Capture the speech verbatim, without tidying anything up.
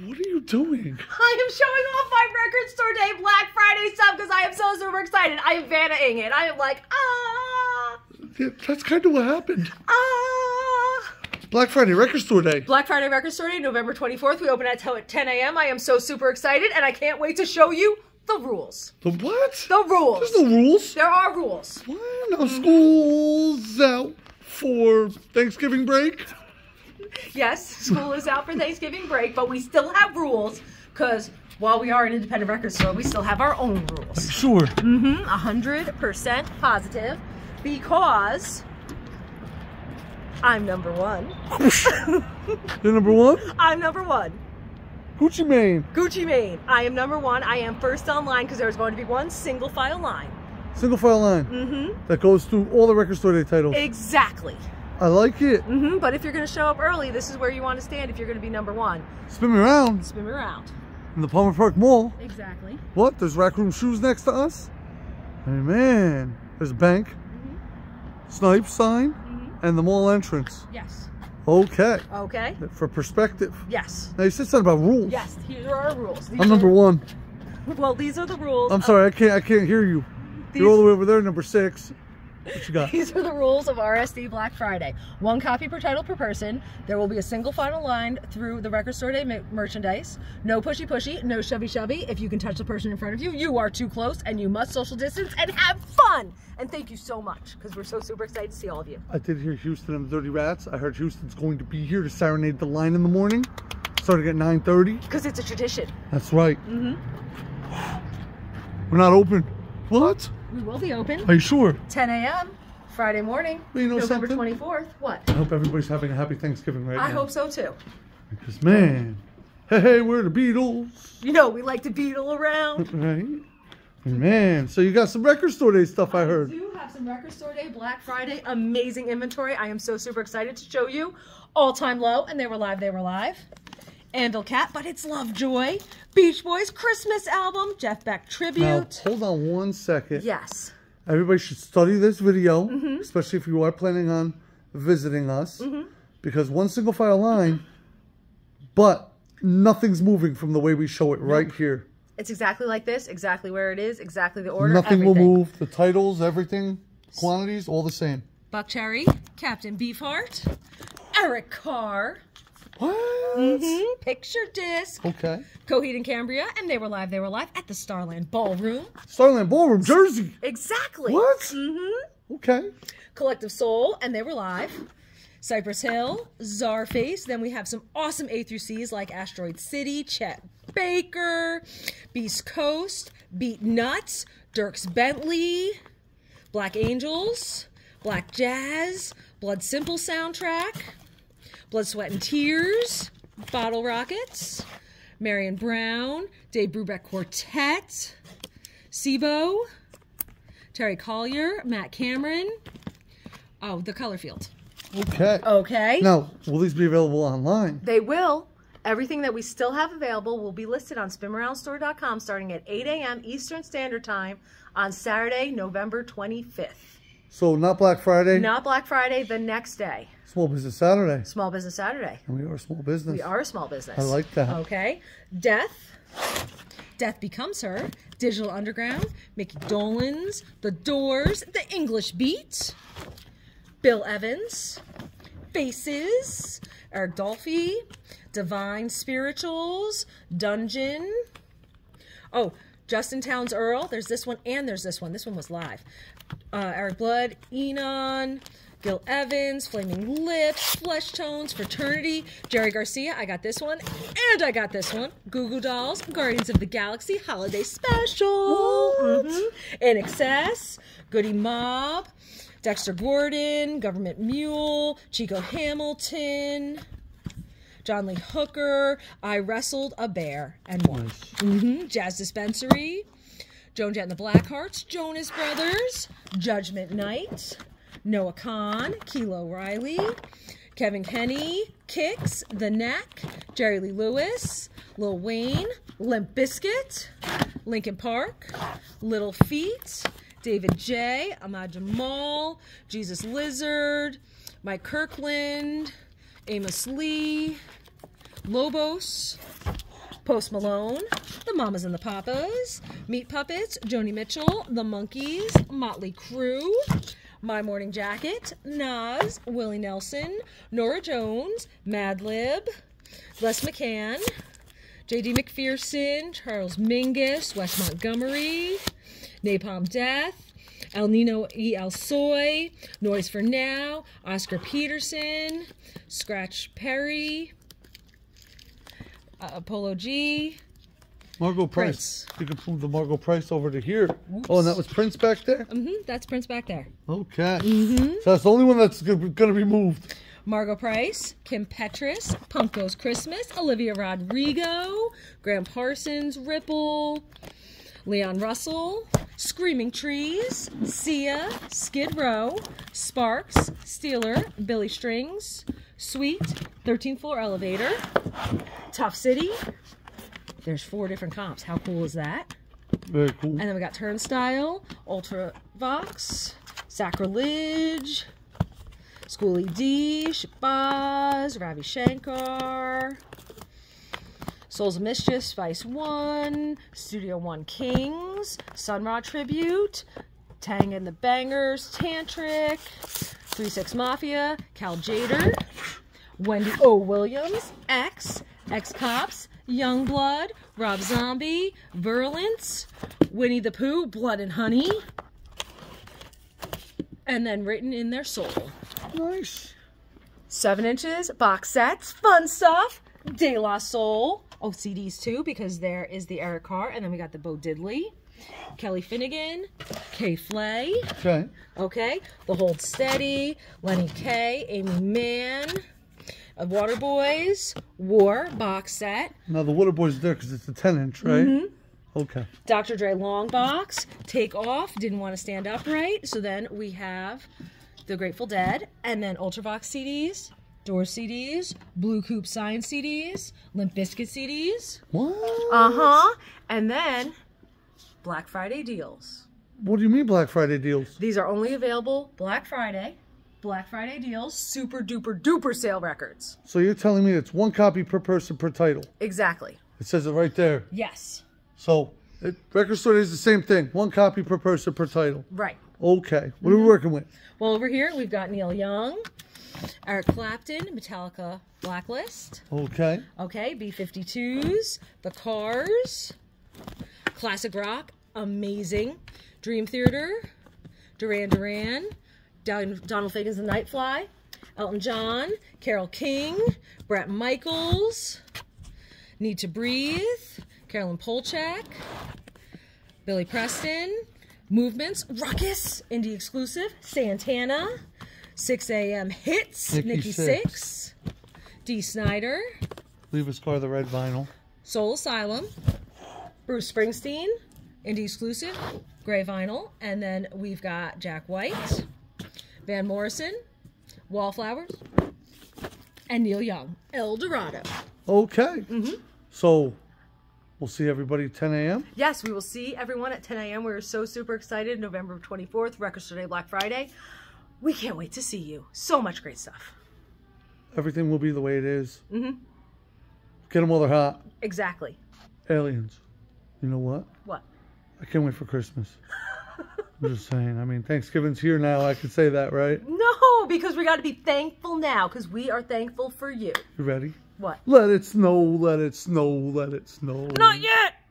What are you doing? I am showing off my Record Store Day Black Friday stuff because I am so super excited. I am vanna-ing it. I am like, ah. Yeah, that's kind of what happened. Ah. Black Friday Record Store Day. Black Friday Record Store Day, November twenty-fourth. We open at, at ten a m I am so super excited, and I can't wait to show you the rules. The what? The rules. There's no rules. There are rules. What? Now school's out for Thanksgiving break? Yes, school is out for Thanksgiving break, but we still have rules because while we are an independent record store, we still have our own rules. I'm sure. Mm-hmm. one hundred percent positive because I'm number one. You're number one? I'm number one. Gucci Mane. Gucci Mane. I am number one. I am first online because there's going to be one single file line. Single file line? Mm-hmm. That goes through all the Record Store Day titles. Exactly. I like it. Mm-hmm. But if you're going to show up early, this is where you want to stand if you're going to be number one. Spin me around. Spin me around. In the Palmer Park Mall. Exactly. What? There's Rack Room Shoes next to us? I mean, man. There's a bank. Mm-hmm. Snipe sign. Mm-hmm. And the mall entrance. Yes. Okay. Okay. For perspective. Yes. Now you said something about rules. Yes. Here are our rules. These I'm number one. Well, these are the rules. I'm sorry. I can't, I can't hear you. These... You're all the way over there, number six. What you got? These are the rules of R S D Black Friday. One copy per title per person. There will be a single final line through the Record Store Day merchandise. No pushy pushy. No shovey shovey. If you can touch the person in front of you, you are too close and you must social distance and have fun. And thank you so much because we're so super excited to see all of you. I did hear Houston and the Dirty Rats. I heard Houston's going to be here to serenade the line in the morning. Starting at nine thirty. Because it's a tradition. That's right. Mm-hmm. We're not open. What? We will be open. Are you sure? ten a m Friday morning, well, you know November twenty-fourth. What? I hope everybody's having a happy Thanksgiving right I now. I hope so too. Because man, hey, hey, we're the Beatles. You know, we like to beatle around. Right? Man, so you got some Record Store Day stuff I, I heard. I do have some Record Store Day, Black Friday, amazing inventory. I am so super excited to show you. All Time Low, and They Were Live, They Were Live. Anvil Cat, but it's Lovejoy. Beach Boys Christmas album, Jeff Beck tribute. Now, hold on one second. Yes. Everybody should study this video, mm-hmm. especially if you are planning on visiting us, mm-hmm. because one single file line, but nothing's moving from the way we show it right nope. here. It's exactly like this, exactly where it is, exactly the order, Nothing everything. will move. The titles, everything, quantities, all the same. Buck Cherry, Captain Beefheart, Eric Carr. What? Mm-hmm. Picture disc. Okay. Coheed and Cambria, and They Were Live, They Were Live at the Starland Ballroom. Starland Ballroom, Jersey. Exactly. What? Mm-hmm. Okay. Collective Soul, and They Were Live. Cypress Hill, Czarface. Then we have some awesome A through C's like Asteroid City, Chet Baker, Beast Coast, Beat Nuts, Dierks Bentley, Black Angels, Black Jazz, Blood Simple soundtrack. Blood, Sweat, and Tears, Bottle Rockets, Marion Brown, Dave Brubeck Quartet, SIBO, Terry Collier, Matt Cameron, oh, The Color Field. Okay. Okay. Now, will these be available online? They will. Everything that we still have available will be listed on spin around store dot com starting at eight a m Eastern Standard Time on Saturday, November twenty-fifth. So not Black Friday? Not Black Friday, the next day. Small Business Saturday. Small Business Saturday. And we are a small business. We are a small business. I like that. Okay. Death. Death Becomes Her. Digital Underground. Mickey Dolenz. The Doors. The English Beat. Bill Evans. Faces. Eric Dolphy. Divine Spirituals. Dungeon. Oh, Justin Townes Earl. There's this one and there's this one. This one was live. Uh, Eric Blood, Enon, Gil Evans, Flaming Lips, Flesh Tones, Fraternity, Jerry Garcia, I got this one, and I got this one, Goo Goo Dolls, Guardians of the Galaxy, Holiday Special, mm-hmm. In Excess, Goody Mob, Dexter Gordon, Government Mule, Chico Hamilton, John Lee Hooker, I Wrestled a Bear, and One. Nice. Mm-hmm. Jazz Dispensary, Joan Jett and the Blackhearts, Jonas Brothers, Judgment Night, Noah Kahn, Kilo Riley, Kevin Kenny, Kix, The Knack, Jerry Lee Lewis, Lil Wayne, Limp Bizkit, Linkin Park, Little Feat, David J, Ahmad Jamal, Jesus Lizard, Mike Kirkland, Amos Lee, Lobos, Post Malone, The Mamas and the Papas, Meat Puppets, Joni Mitchell, The Monkees, Motley Crue, My Morning Jacket, Nas, Willie Nelson, Norah Jones, Madlib, Les McCann, J D McPherson, Charles Mingus, Wes Montgomery, Napalm Death, El Nino y El Soy, Noise for Now, Oscar Peterson, Scratch Perry, uh, Polo G, Margot Price. Prince. You can move the Margot Price over to here. Oops. Oh, and that was Prince back there? Mm-hmm. That's Prince back there. Okay. Mm-hmm. So that's the only one that's going to be moved. Margot Price, Kim Petras, Punk Goes Christmas, Olivia Rodrigo, Graham Parsons, Ripple, Leon Russell, Screaming Trees, Sia, Skid Row, Sparks, Steeler, Billy Strings, Sweet, thirteenth Floor Elevator, Tough City. There's four different comps. How cool is that? Very cool. And then we got Turnstile, Ultravox, Sacrilege, Schoolie D, Shabazz, Ravi Shankar, Souls of Mischief, Spice One, Studio One Kings, Sun Ra Tribute, Tang and the Bangers, Tantric, three six Mafia, Cal Jader, Wendy O. Williams, X, X Cops, Youngblood, Rob Zombie, Virulence, Winnie the Pooh, Blood and Honey, and then Written in Their Soul. Nice. Seven inches, box sets, fun stuff, De La Soul. Oh, C Ds too, because there is the Eric Carr, and then we got the Bo Diddley, Kelly Finnegan, Kay Flay. Okay. Okay. The Hold Steady, Lenny Kay, Amy Mann. Waterboys, War, box set. Now the Waterboys there because it's a ten inch, right? Mm-hmm. Okay. Doctor Dre long box, Take Off, Didn't Want to Stand Upright. So then we have the Grateful Dead, and then Ultravox C Ds, Door C Ds, Blue Coupe Sign C Ds, Limp Bizkit C Ds. What? Uh-huh. And then Black Friday deals. What do you mean Black Friday deals? These are only available Black Friday. Black Friday deals, super duper duper sale records. So you're telling me it's one copy per person per title? Exactly. It says it right there. Yes. So it, record store is the same thing. One copy per person per title. Right. Okay. What are we working with? Well, over here we've got Neil Young, Eric Clapton, Metallica Blacklist. Okay. Okay. B fifty-twos, The Cars, classic rock, amazing. Dream Theater, Duran Duran. Don, Donald Fagen's The Nightfly, Elton John, Carole King, Bret Michaels, Need to Breathe, Carolyn Polchak, Billy Preston, Movements, Ruckus, Indie Exclusive, Santana, six A M Hits, Nikki Sixx, Dee Snider, Leave Us Scar the Red Vinyl, Soul Asylum, Bruce Springsteen, Indie Exclusive, Gray Vinyl, and then we've got Jack White, Van Morrison, Wallflowers, and Neil Young, El Dorado. Okay. Mm-hmm. So we'll see everybody at ten A M? Yes, we will see everyone at ten A M We're so super excited. November twenty-fourth, Record Store Day, Black Friday. We can't wait to see you. So much great stuff. Everything will be the way it is. Mm-hmm. Get them while they're hot. Exactly. Aliens. You know what? What? I can't wait for Christmas. I'm just saying. I mean, Thanksgiving's here now. I could say that, right? No, because we got to be thankful now, because we are thankful for you. You ready? What? Let it snow, let it snow, let it snow. Not yet!